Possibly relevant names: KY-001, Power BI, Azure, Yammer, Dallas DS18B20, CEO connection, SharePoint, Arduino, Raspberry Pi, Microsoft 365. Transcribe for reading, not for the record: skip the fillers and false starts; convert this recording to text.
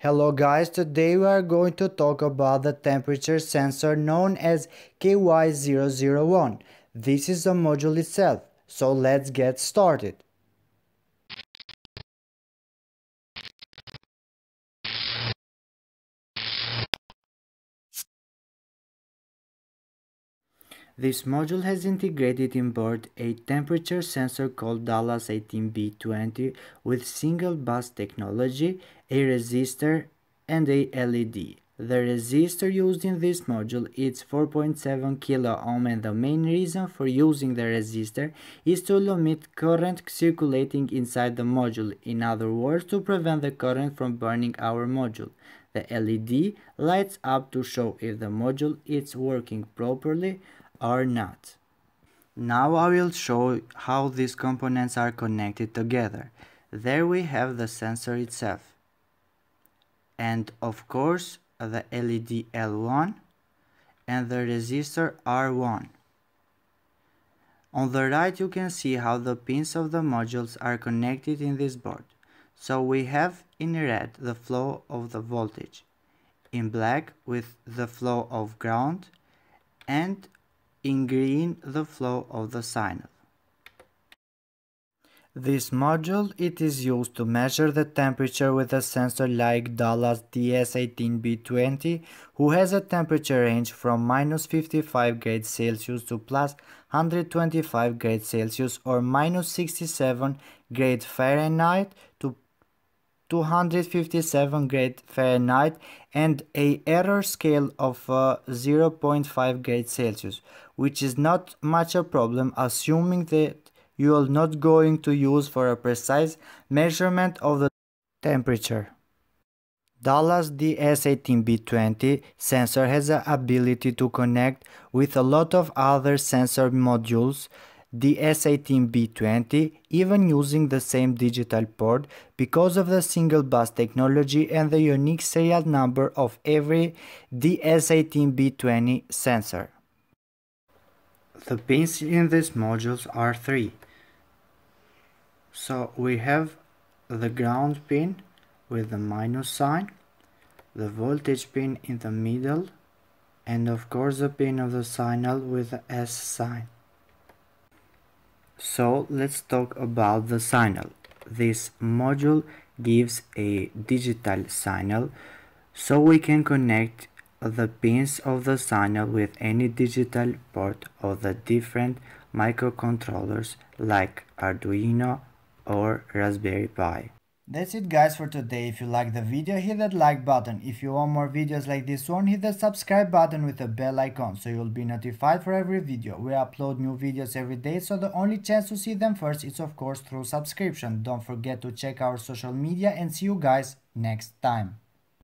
Hello guys, today we are going to talk about the temperature sensor known as KY-001. This is the module itself, so let's get started. This module has integrated inboard a temperature sensor called Dallas DS18B20 with single bus technology, a resistor and a LED. The resistor used in this module is 4.7 kilo-ohm, and the main reason for using the resistor is to limit current circulating inside the module, in other words to prevent the current from burning our module. The LED lights up to show if the module is working properly or not. Now I will show how these components are connected together. There we have the sensor itself, and of course the LED L1 and the resistor R1. On the right you can see how the pins of the modules are connected in this board. So we have in red the flow of the voltage, in black with the flow of ground, and in green the flow of the signal. This module is used to measure the temperature with a sensor like Dallas DS18B20, who has a temperature range from minus 55 degrees Celsius to plus 125 degrees Celsius or minus 67 degrees Fahrenheit to 257 degrees Fahrenheit, and a error scale of 0.5 degrees Celsius, which is not much a problem assuming that you are not going to use for a precise measurement of the temperature. Dallas DS18B20 sensor has the ability to connect with a lot of other sensor modules DS18B20, even using the same digital port, because of the single bus technology and the unique serial number of every DS18B20 sensor. The pins in these modules are 3. So we have the ground pin with the minus sign, the voltage pin in the middle, and of course the pin of the signal with the S sign. So let's talk about the signal. This module gives a digital signal, so we can connect the pins of the signal with any digital port of the different microcontrollers like Arduino or Raspberry Pi. That's it guys for today. If you like the video, hit that like button. If you want more videos like this one, hit the subscribe button with the bell icon so you'll be notified for every video. We upload new videos every day, so the only chance to see them first is of course through subscription. Don't forget to check our social media, and see you guys next time.